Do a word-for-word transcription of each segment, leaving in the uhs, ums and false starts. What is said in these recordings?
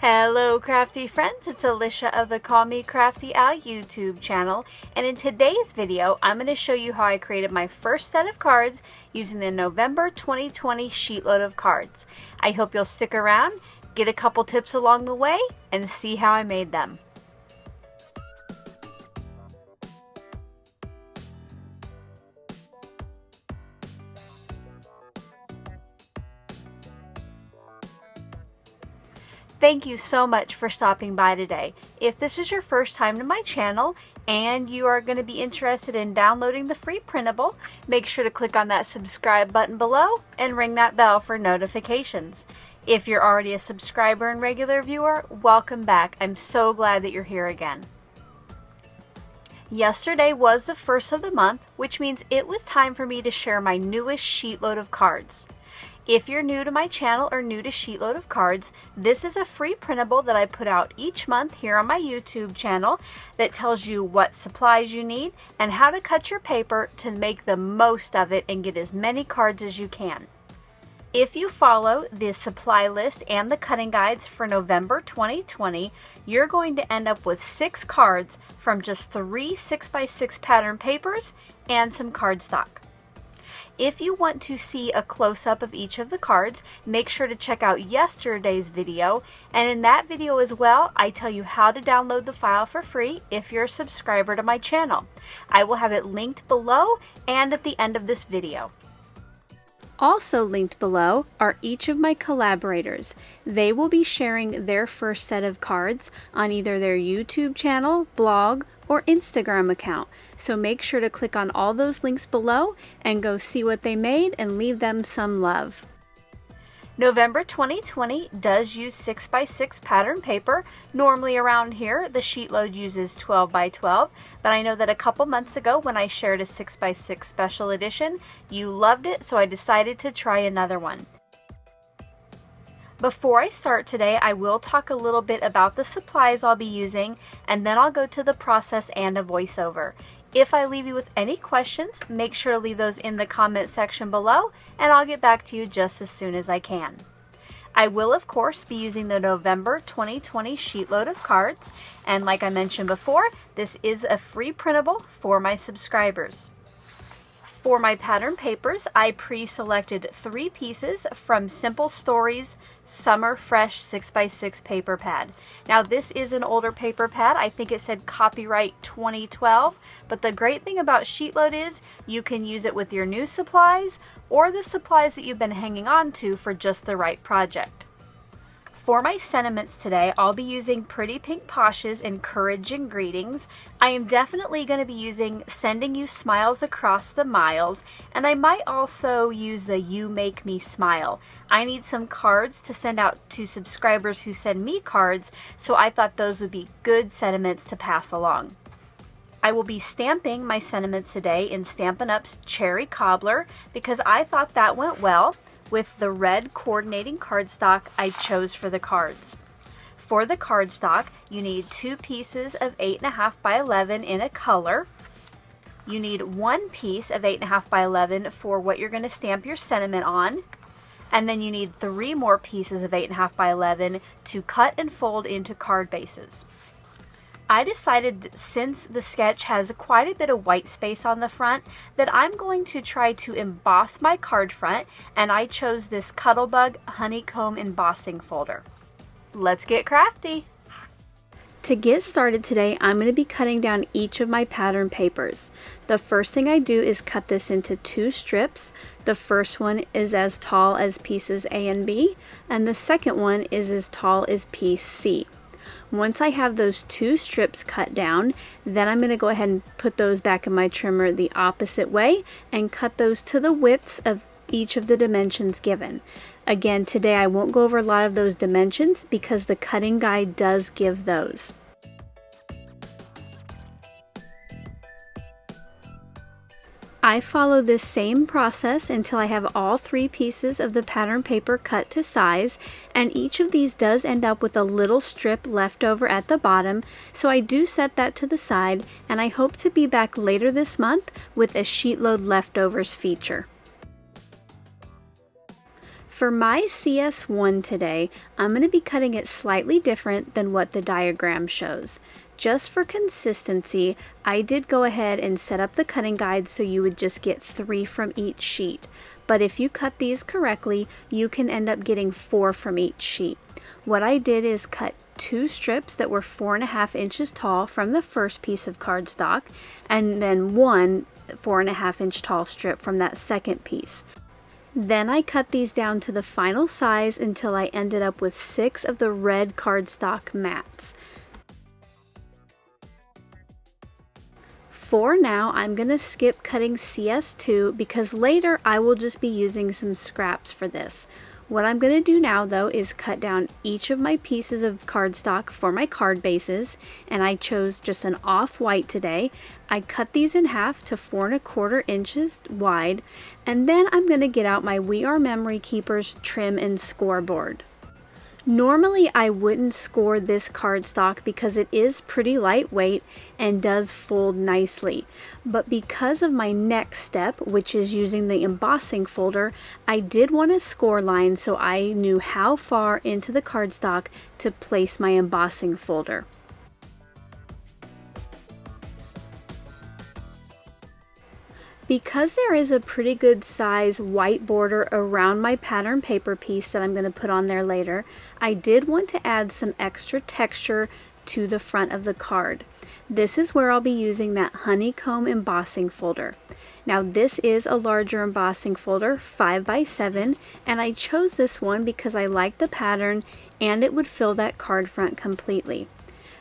Hello crafty friends, it's Alicia of the Call Me Crafty Owl YouTube channel, and in today's video I'm going to show you how I created my first set of cards using the November twenty twenty Sheetload of Cards. I hope you'll stick around, get a couple tips along the way, and see how I made them. Thank you so much for stopping by today. If this is your first time to my channel and you are going to be interested in downloading the free printable, make sure to click on that subscribe button below and ring that bell for notifications. If you're already a subscriber and regular viewer, welcome back. I'm so glad that you're here again. Yesterday was the first of the month, which means it was time for me to share my newest sheetload of cards. If you're new to my channel or new to Sheetload of Cards, this is a free printable that I put out each month here on my YouTube channel that tells you what supplies you need and how to cut your paper to make the most of it and get as many cards as you can. If you follow the supply list and the cutting guides for November twenty twenty, you're going to end up with six cards from just three six by six pattern papers and some cardstock. If you want to see a close-up of each of the cards, make sure to check out yesterday's video, and in that video as well I tell you how to download the file for free if you're a subscriber to my channel. I will have it linked below and at the end of this video. Also linked below are each of my collaborators. They will be sharing their first set of cards on either their YouTube channel, blog, or Instagram account, so make sure to click on all those links below and go see what they made and leave them some love. November twenty twenty does use six by six pattern paper. Normally around here the sheet load uses twelve by twelve, but I know that a couple months ago when I shared a six by six special edition, you loved it, so I decided to try another one. Before I start today, I will talk a little bit about the supplies I'll be using, and then I'll go to the process and a voiceover. If I leave you with any questions, make sure to leave those in the comment section below, and I'll get back to you just as soon as I can. I will, of course, be using the November twenty twenty Sheetload of Cards, and like I mentioned before, this is a free printable for my subscribers. For my pattern papers, I pre-selected three pieces from Simple Stories Summer Fresh six by six paper pad. Now this is an older paper pad. I think it said copyright twenty twelve, but the great thing about Sheetload is you can use it with your new supplies or the supplies that you've been hanging on to for just the right project. For my sentiments today, I'll be using Pretty Pink Posh's Encouraging Greetings. I am definitely going to be using Sending You Smiles Across the Miles, and I might also use the You Make Me Smile. I need some cards to send out to subscribers who send me cards, so I thought those would be good sentiments to pass along. I will be stamping my sentiments today in Stampin' Up's Cherry Cobbler because I thought that went well with the red coordinating cardstock I chose for the cards. For the cardstock, you need two pieces of eight and a half by eleven in a color. You need one piece of eight and a half by eleven for what you're going to stamp your sentiment on. And then you need three more pieces of eight and a half by eleven to cut and fold into card bases. I decided that since the sketch has quite a bit of white space on the front that I'm going to try to emboss my card front, and I chose this Cuddlebug honeycomb embossing folder. Let's get crafty! To get started today, I'm going to be cutting down each of my pattern papers. The first thing I do is cut this into two strips. The first one is as tall as pieces A and B, and the second one is as tall as piece C. Once I have those two strips cut down, then I'm going to go ahead and put those back in my trimmer the opposite way and cut those to the widths of each of the dimensions given. Again, today I won't go over a lot of those dimensions because the cutting guide does give those. I follow this same process until I have all three pieces of the pattern paper cut to size, and each of these does end up with a little strip left over at the bottom, so I do set that to the side, and I hope to be back later this month with a Sheetload Leftovers feature. For my C S one today, I'm going to be cutting it slightly different than what the diagram shows. Just for consistency, I did go ahead and set up the cutting guide so you would just get three from each sheet. But if you cut these correctly, you can end up getting four from each sheet. What I did is cut two strips that were four and a half inches tall from the first piece of cardstock, and then one four and a half inch tall strip from that second piece. Then I cut these down to the final size until I ended up with six of the red cardstock mats. For now, I'm going to skip cutting C S two because later I will just be using some scraps for this. What I'm going to do now though is cut down each of my pieces of cardstock for my card bases, and I chose just an off-white today. I cut these in half to four and a quarter inches wide, and then I'm going to get out my We Are Memory Keepers trim and scoreboard. Normally I wouldn't score this cardstock because it is pretty lightweight and does fold nicely, but because of my next step, which is using the embossing folder, I did want a score line so I knew how far into the cardstock to place my embossing folder. Because there is a pretty good size white border around my pattern paper piece that I'm going to put on there later, I did want to add some extra texture to the front of the card. This is where I'll be using that honeycomb embossing folder. Now this is a larger embossing folder, five by seven, and I chose this one because I like the pattern and it would fill that card front completely.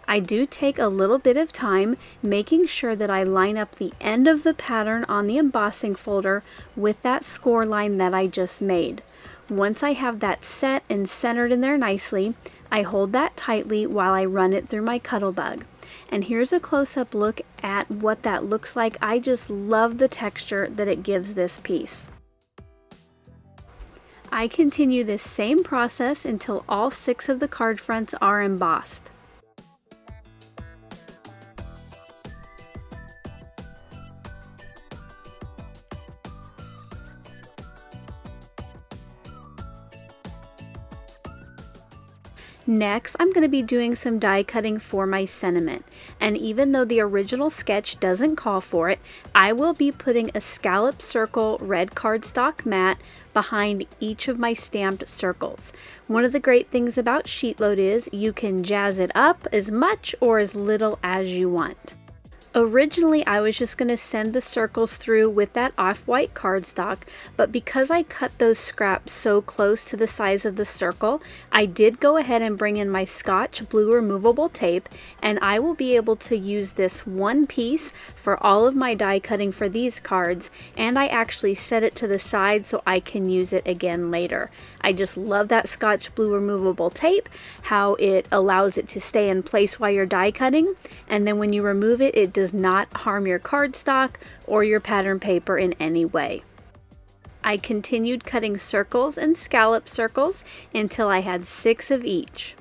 I do take a little bit of time making sure that I line up the end of the pattern on the embossing folder with that score line that I just made. Once I have that set and centered in there nicely, I hold that tightly while I run it through my Cuddlebug. And here's a close-up look at what that looks like. I just love the texture that it gives this piece. I continue this same process until all six of the card fronts are embossed. Next, I'm going to be doing some die cutting for my sentiment, and even though the original sketch doesn't call for it, I will be putting a scallop circle red cardstock mat behind each of my stamped circles. One of the great things about SheetLoad is you can jazz it up as much or as little as you want. Originally, I was just going to send the circles through with that off-white cardstock, but because I cut those scraps so close to the size of the circle, I did go ahead and bring in my Scotch blue removable tape, and I will be able to use this one piece for all of my die cutting for these cards, and I actually set it to the side so I can use it again later. I just love that Scotch blue removable tape, how it allows it to stay in place while you're die cutting, and then when you remove it, it does Does not harm your cardstock or your pattern paper in any way. I continued cutting circles and scallop circles until I had six of each.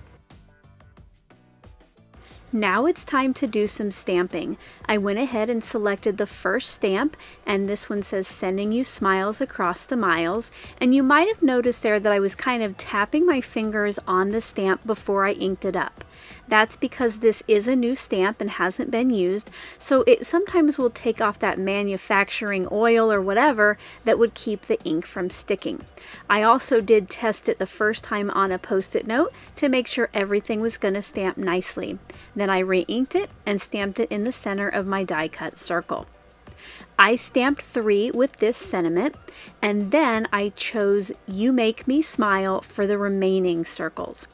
Now it's time to do some stamping. I went ahead and selected the first stamp, and this one says "Sending You Smiles Across the Miles," and you might have noticed there that I was kind of tapping my fingers on the stamp before I inked it up. That's because this is a new stamp and hasn't been used, so it sometimes will take off that manufacturing oil or whatever that would keep the ink from sticking. I also did test it the first time on a post-it note to make sure everything was going to stamp nicely. Then I re-inked it and stamped it in the center of my die-cut circle. I stamped three with this sentiment, and then I chose "You Make Me Smile" for the remaining circles.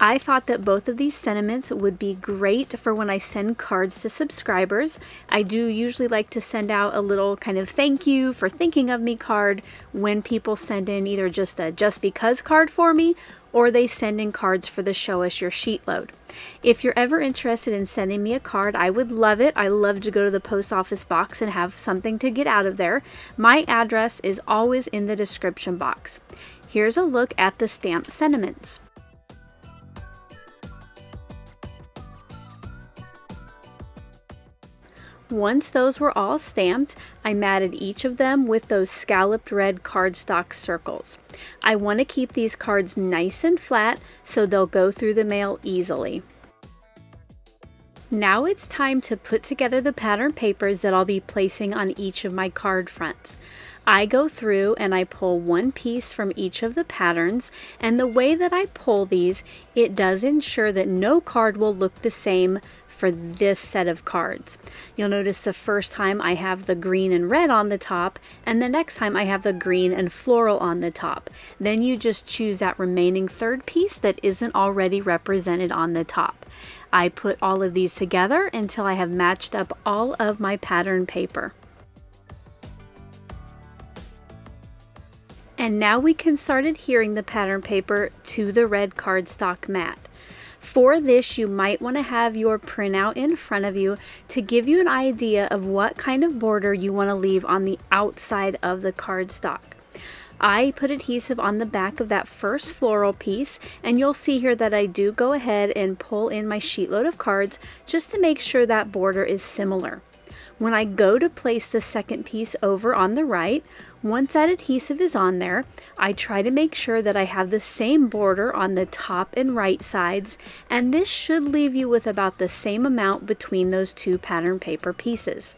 I thought that both of these sentiments would be great for when I send cards to subscribers. I do usually like to send out a little kind of "thank you for thinking of me" card when people send in either just a just because card for me, or they send in cards for the Show Us Your Sheet Load. If you're ever interested in sending me a card, I would love it. I love to go to the post office box and have something to get out of there. My address is always in the description box. Here's a look at the stamped sentiments. Once those were all stamped, I matted each of them with those scalloped red cardstock circles. I want to keep these cards nice and flat so they'll go through the mail easily. Now it's time to put together the pattern papers that I'll be placing on each of my card fronts. I go through and I pull one piece from each of the patterns, and the way that I pull these, it does ensure that no card will look the same for this set of cards. You'll notice the first time I have the green and red on the top, and the next time I have the green and floral on the top. Then you just choose that remaining third piece that isn't already represented on the top. I put all of these together until I have matched up all of my pattern paper. And now we can start adhering the pattern paper to the red cardstock mat. For this, you might want to have your printout in front of you to give you an idea of what kind of border you want to leave on the outside of the cardstock. I put adhesive on the back of that first floral piece, and you'll see here that I do go ahead and pull in my sheet load of cards just to make sure that border is similar. When I go to place the second piece over on the right, once that adhesive is on there, I try to make sure that I have the same border on the top and right sides, and this should leave you with about the same amount between those two pattern paper pieces.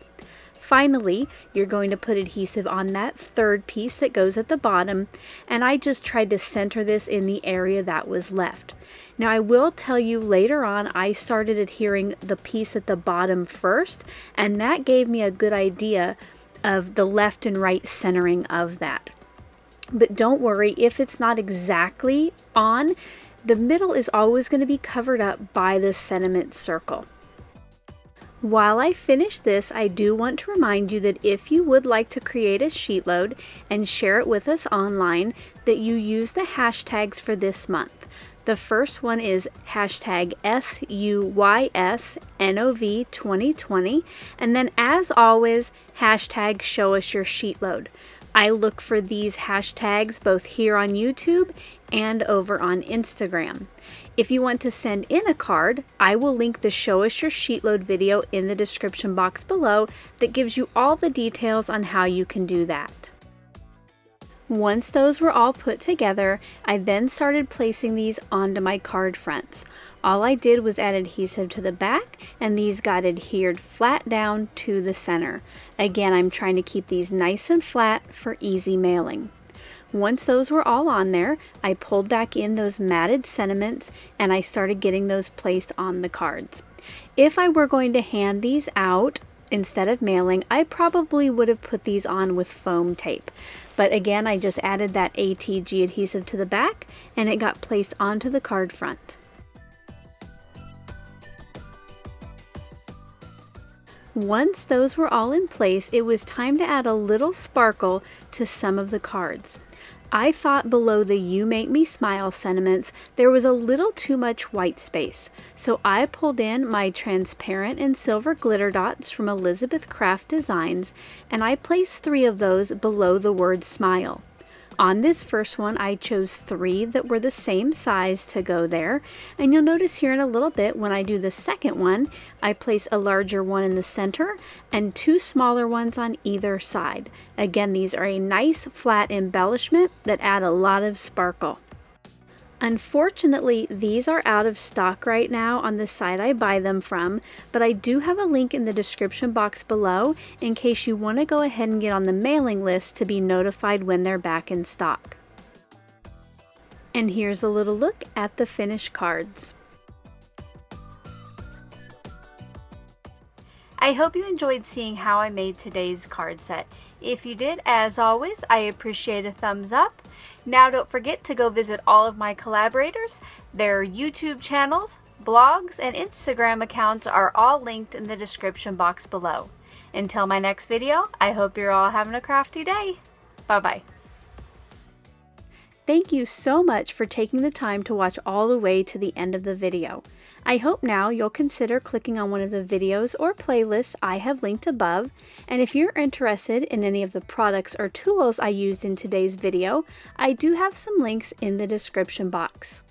Finally, you're going to put adhesive on that third piece that goes at the bottom, and I just tried to center this in the area that was left. Now, I will tell you later on, I started adhering the piece at the bottom first, and that gave me a good idea of the left and right centering of that. But don't worry if it's not exactly on, the middle is always going to be covered up by the sentiment circle. While I finish this, I do want to remind you that if you would like to create a sheet load and share it with us online, that you use the hashtags for this month. The first one is hashtag S U Y S N O V twenty twenty, and then as always, hashtag show us your sheet load. I look for these hashtags both here on YouTube and over on Instagram. If you want to send in a card, I will link the Show Us Your Sheet Load video in the description box below that gives you all the details on how you can do that. Once those were all put together, I then started placing these onto my card fronts. All I did was add adhesive to the back, and these got adhered flat down to the center. Again, I'm trying to keep these nice and flat for easy mailing. Once those were all on there, I pulled back in those matted sentiments and I started getting those placed on the cards. If I were going to hand these out instead of mailing, I probably would have put these on with foam tape. But again, I just added that A T G adhesive to the back and it got placed onto the card front. Once those were all in place, it was time to add a little sparkle to some of the cards. I thought below the "You Make Me Smile" sentiments, there was a little too much white space, so I pulled in my transparent and silver glitter dots from Elizabeth Craft Designs, and I placed three of those below the word "smile." On this first one, I chose three that were the same size to go there, and you'll notice here in a little bit when I do the second one, I place a larger one in the center and two smaller ones on either side. Again, these are a nice flat embellishment that add a lot of sparkle. Unfortunately, these are out of stock right now on the site I buy them from, but I do have a link in the description box below in case you want to go ahead and get on the mailing list to be notified when they're back in stock. And here's a little look at the finished cards. I hope you enjoyed seeing how I made today's card set. If you did, as always, I appreciate a thumbs up. Now don't forget to go visit all of my collaborators. Their YouTube channels, blogs, and Instagram accounts are all linked in the description box below. Until my next video, I hope you're all having a crafty day. Bye-bye. Thank you so much for taking the time to watch all the way to the end of the video. I hope now you'll consider clicking on one of the videos or playlists I have linked above, and if you're interested in any of the products or tools I used in today's video, I do have some links in the description box.